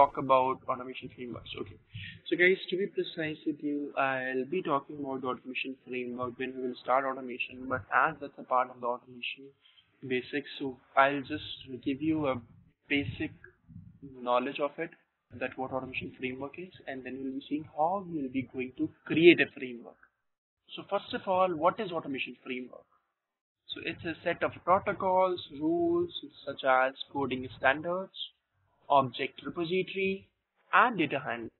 talk about automation frameworks. Okay, so guys, to be precise with you, I'll be talking about the automation framework when we will start automation, but as that's a part of the automation basics, so I'll just give you a basic knowledge of it, that what automation framework is, and then we'll be seeing how we'll be going to create a framework. So first of all, what is automation framework? So it's a set of protocols, rules such as coding standards, object repository, and data handling.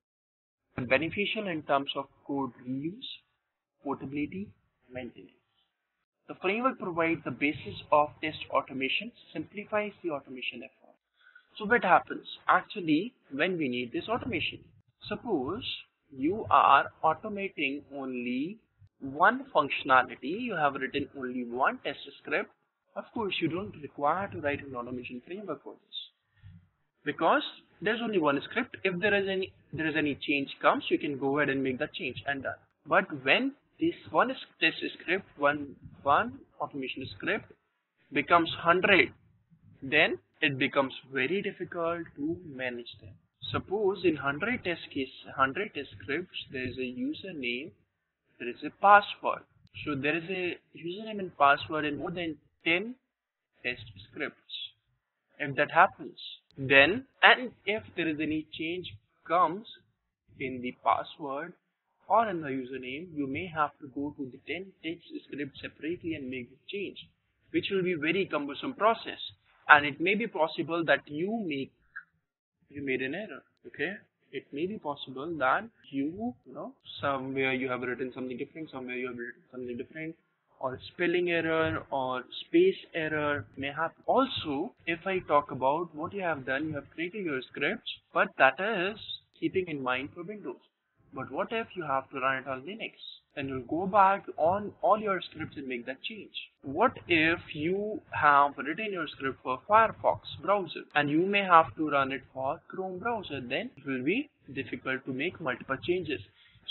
It's beneficial in terms of code reuse, portability, maintenance. The framework provides the basis of test automation, simplifies the automation effort. So what happens actually when we need this automation? Suppose you are automating only one functionality, you have written only one test script. Of course, you don't require to write an automation framework for this, because there's only one script. If there is any change comes, you can go ahead and make that change and done. But when this one test script, one automation script becomes 100, then it becomes very difficult to manage them. Suppose in 100 test cases, 100 test scripts, there is a username, there is a password. So there is a username and password in more than 10 test scripts. If that happens, then, and if there is any change comes in the password or in the username, you may have to go to the 10 test scripts separately and make the change, which will be very cumbersome process. And it may be possible that you made an error. Okay, it may be possible that somewhere you have written something different, or spelling error or space error may happen. Also, if I talk about what you have done, you have created your scripts, but that is keeping in mind for Windows. But what if you have to run it on Linux? Then you'll go back on all your scripts and make that change. What if you have written your script for Firefox browser and you may have to run it for Chrome browser? Then it will be difficult to make multiple changes.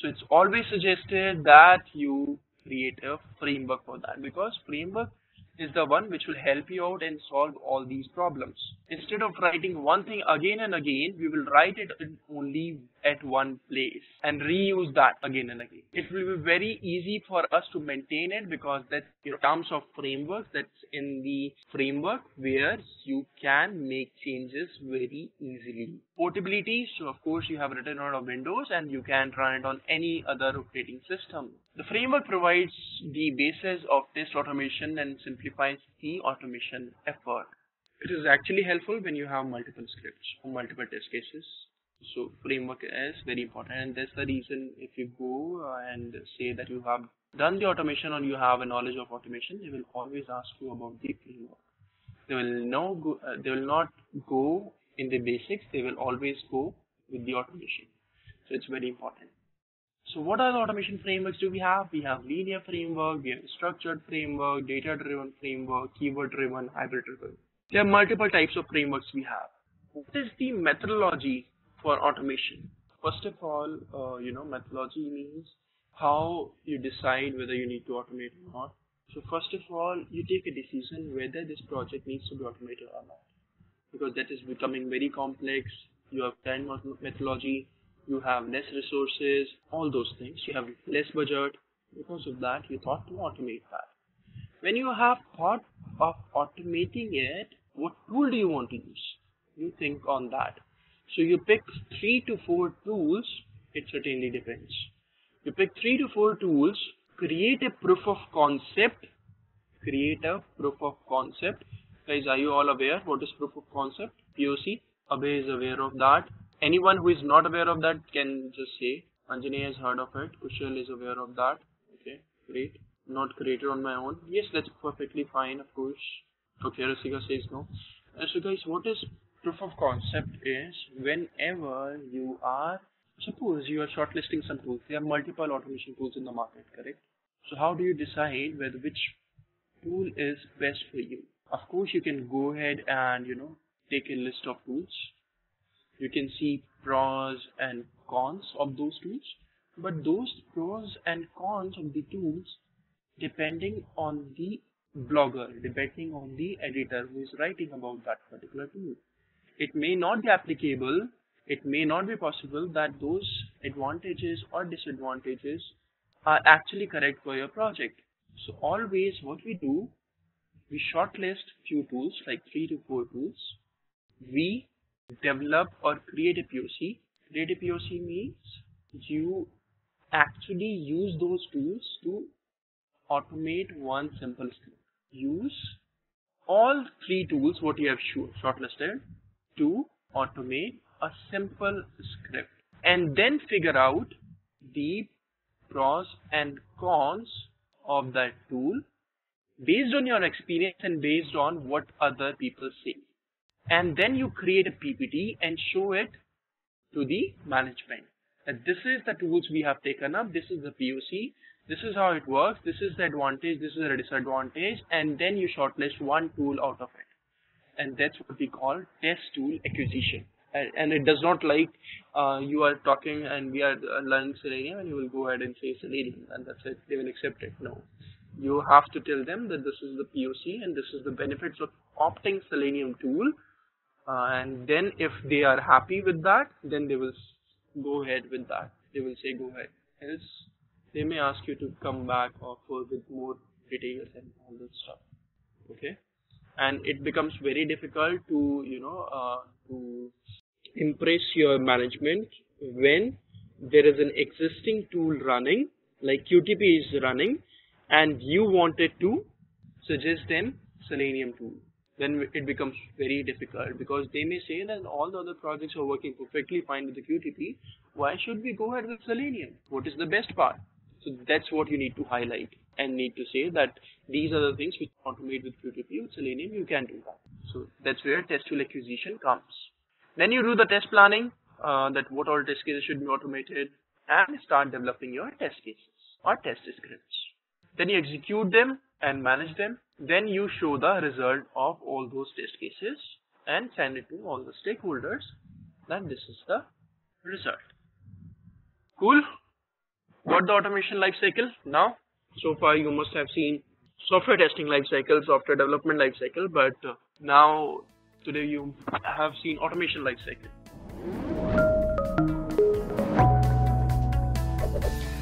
So it's always suggested that you create a framework for that, because framework is the one which will help you out and solve all these problems. Instead of writing one thing again and again, we will write it only at one place and reuse that again and again. It will be very easy for us to maintain it, because that's in terms of framework, that's in the framework where you can make changes very easily. Portability, so of course you have written out of Windows and you can run it on any other operating system. The framework provides the basis of test automation and simplifies the automation effort. It is actually helpful when you have multiple scripts or multiple test cases. So framework is very important, and that's the reason if you go and say that you have done the automation or you have a knowledge of automation, they will always ask you about the framework. They will not go in the basics, they will always go with the automation. So it's very important. So what are the automation frameworks do we have? We have linear framework, we have structured framework, data-driven framework, keyword-driven, hybrid-driven. There are multiple types of frameworks we have. What is the methodology for automation? First of all, methodology means how you decide whether you need to automate or not. So first of all, you take a decision whether this project needs to be automated or not, because that is becoming very complex. You have time methodology, you have less resources, all those things. You have less budget. Because of that, you thought to automate that. When you have thought of automating it, what tool do you want to use? You think on that. So you pick 3 to 4 tools. It certainly depends. You pick 3 to 4 tools, create a proof of concept. Guys, are you all aware what is proof of concept? POC, Abhay is aware of that. Anyone who is not aware of that can just say. Anjane has heard of it. Kushal is aware of that. Okay, great. Not created on my own. Yes, that's perfectly fine, of course. Okay, Rasika says no. So guys, what is proof of concept is whenever you are, suppose you are shortlisting some tools. There are multiple automation tools in the market, correct? So how do you decide whether which tool is best for you? Of course, you can go ahead and, take a list of tools. You can see pros and cons of those tools, but those pros and cons of the tools depending on the blogger, depending on the editor who is writing about that particular tool. It may not be applicable it may not be possible that those advantages or disadvantages are actually correct for your project. So always what we do, we shortlist few tools, like 3 to 4 tools. We develop or create a POC. Create a POC means you actually use those tools to automate one simple script. Use all 3 tools what you have shortlisted to automate a simple script, and then figure out the pros and cons of that tool based on your experience and based on what other people say. And then you create a PPT and show it to the management. And this is the tools we have taken up, this is the POC, this is how it works, this is the advantage, this is the disadvantage, and then you shortlist one tool out of it. And that's what we call test tool acquisition. And it does not like you are talking and we are learning Selenium and you will go ahead and say Selenium and that's it, they will accept it. No, you have to tell them that this is the POC and this is the benefits of opting Selenium tool, and then if they are happy with that, then they will go ahead with that, they will say go ahead, else they may ask you to come back or with more details and all that stuff. Okay, and it becomes very difficult to, you know, to impress your management when there is an existing tool running, like QTP is running, and you wanted to suggest them Selenium tool. Then it becomes very difficult because they may say that all the other projects are working perfectly fine with the QTP. Why should we go ahead with Selenium? What is the best part? So that's what you need to highlight and need to say that these are the things which automate with QTP. With Selenium, you can do that. So that's where test tool acquisition comes. Then you do the test planning, that what all test cases should be automated, and start developing your test cases or test scripts. Then you execute them and manage them. Then you show the result of all those test cases and send it to all the stakeholders that this is the result. Cool. Got the automation lifecycle now. So far you must have seen software testing lifecycle, software development lifecycle, but now today you have seen automation lifecycle.